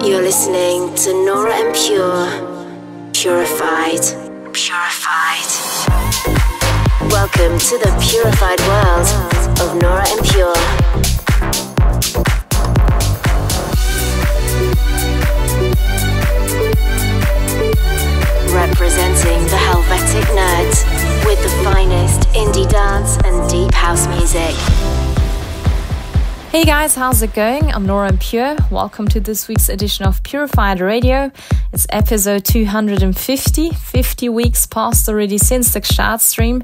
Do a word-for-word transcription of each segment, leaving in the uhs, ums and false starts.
You're listening to Nora En Pure, Purified, Purified. Welcome to the purified world of Nora En Pure. Representing the Helvetic Nerds with the finest indie dance and deep house music. Hey guys, how's it going? I'm Nora En Pure. Welcome to this week's edition of Purified Radio. It's episode two hundred fifty, fifty weeks passed already since the start stream.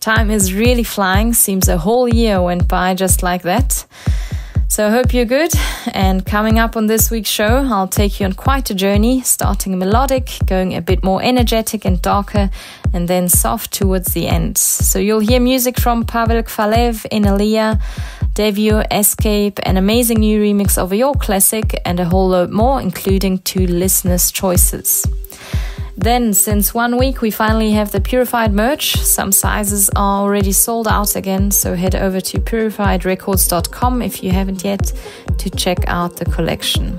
Time is really flying, seems a whole year went by just like that. So I hope you're good, and coming up on this week's show, I'll take you on quite a journey, starting melodic, going a bit more energetic and darker, and then soft towards the end. So you'll hear music from Pavel Kvalev, Inalia, Devio, Escape, an amazing new remix of your classic, and a whole load more, including two listeners' choices. Then, since one week, we finally have the Purified merch. Some sizes are already sold out again, so head over to purified records dot com if you haven't yet to check out the collection.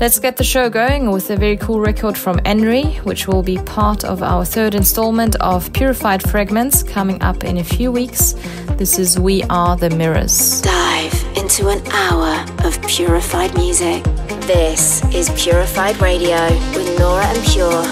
Let's get the show going with a very cool record from Henry, which will be part of our third installment of Purified Fragments coming up in a few weeks. This is We Are The Mirrors. Dive into an hour of purified music. This is Purified Radio with Nora En Pure.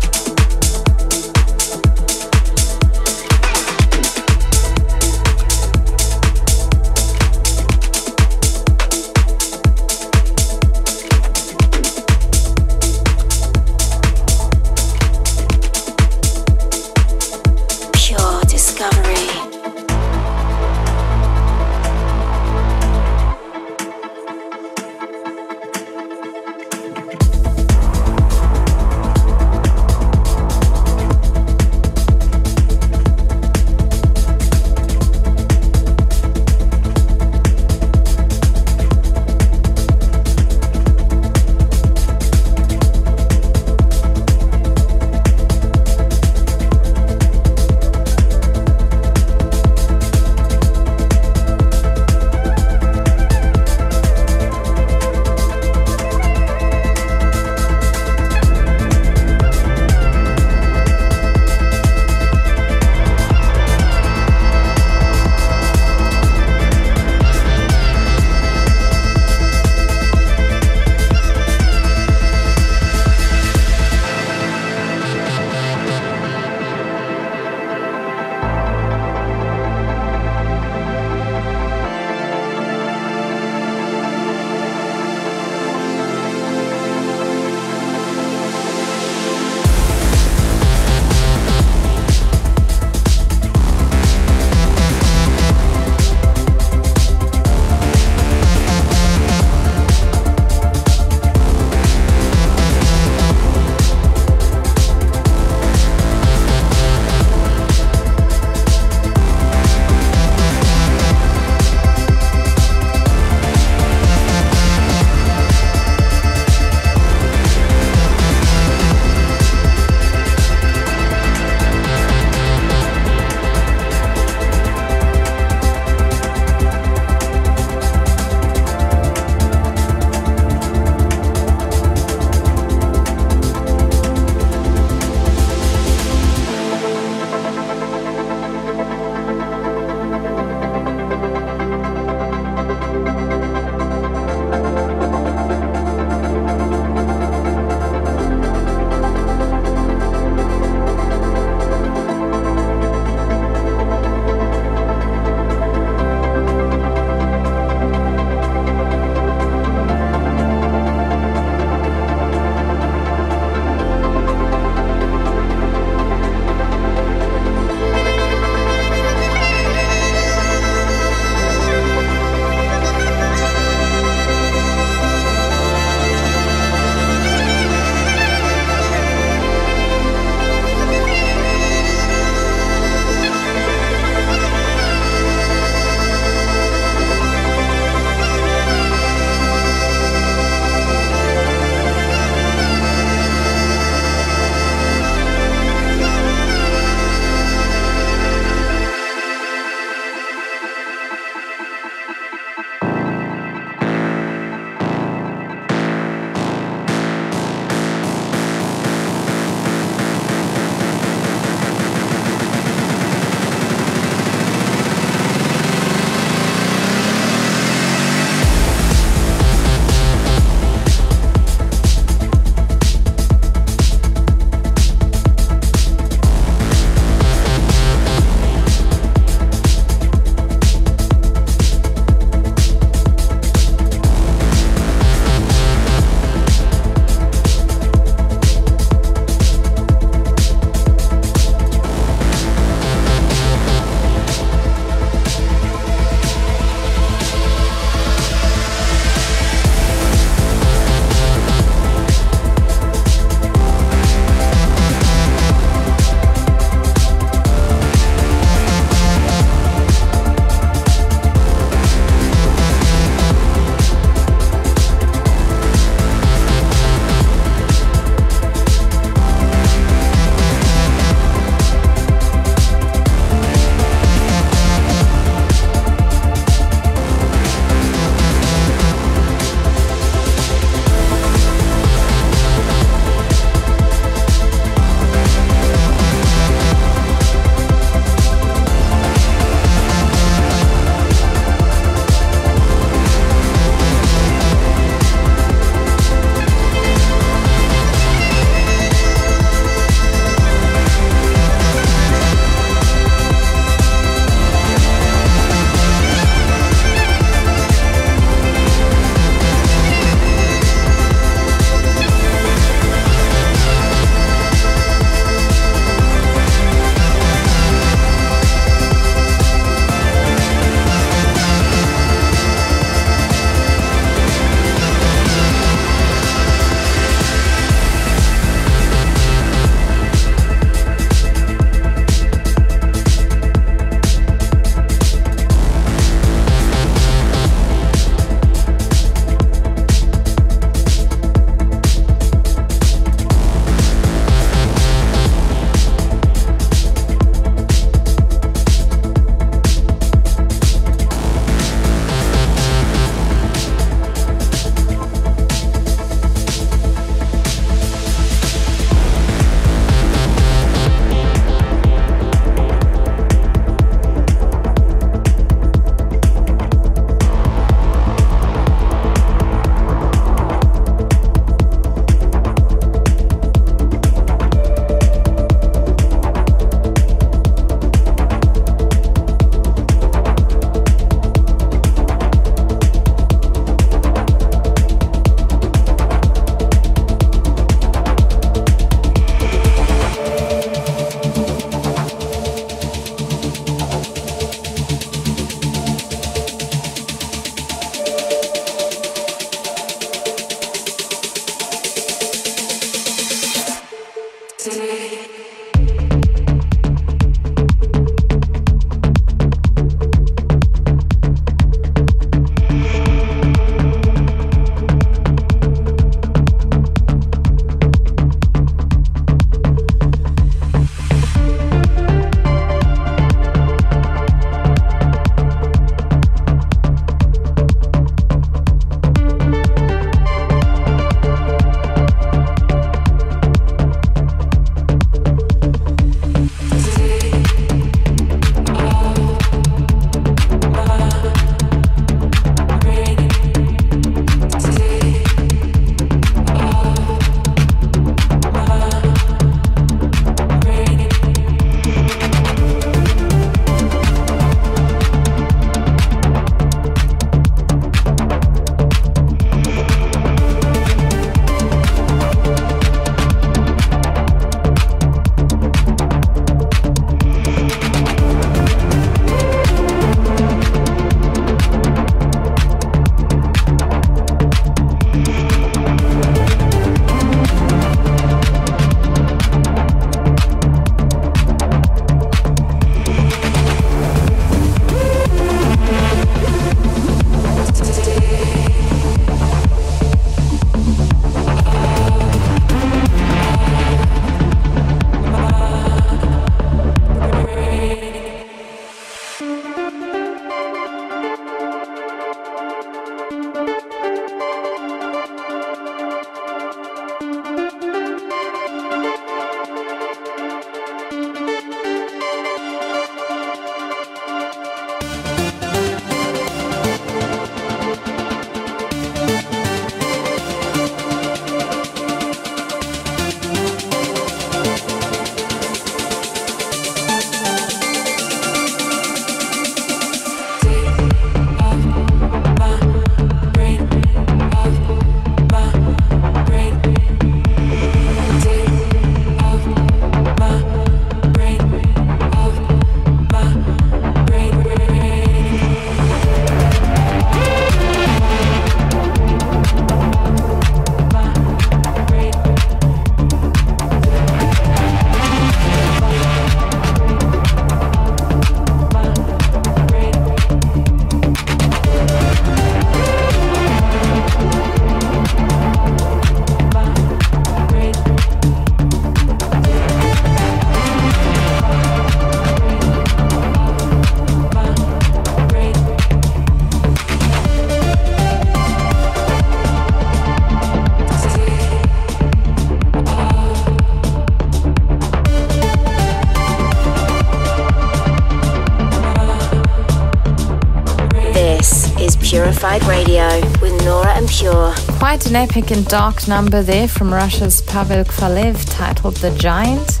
Purified Radio with Nora and Pure. Quite an epic and dark number there from Russia's Pavel Kvalev, titled The Giant.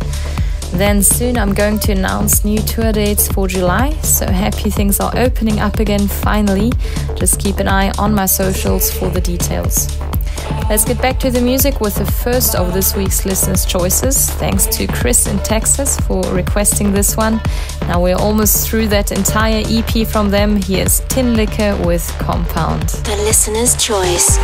Then soon I'm going to announce new tour dates for July, so happy things are opening up again finally. Just keep an eye on my socials for the details. Let's get back to the music with the first of this week's Listener's Choices. Thanks to Chris in Texas for requesting this one. Now we're almost through that entire E P from them. Here's Tinlicker with Compound. The Listener's Choice.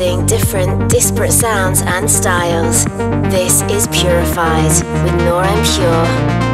using different disparate sounds and styles. This is Purified with Nora En Pure.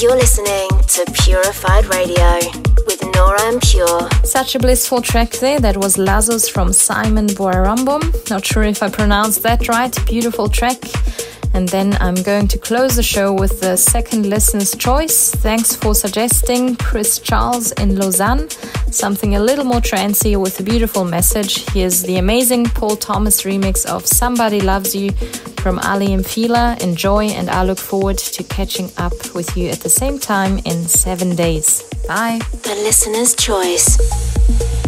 You're listening to Purified Radio with Nora En Pure. Such a blissful track there. That was Lazos from Simon Boirambom. Not sure if I pronounced that right. Beautiful track. And then I'm going to close the show with the second listener's choice. Thanks for suggesting Chris Charles in Lausanne. Something a little more trancy with a beautiful message. Here's the amazing Paul Thomas remix of Somebody Loves You from Ali and Fila. Enjoy, and I look forward to catching up with you at the same time in seven days. Bye. The listener's choice.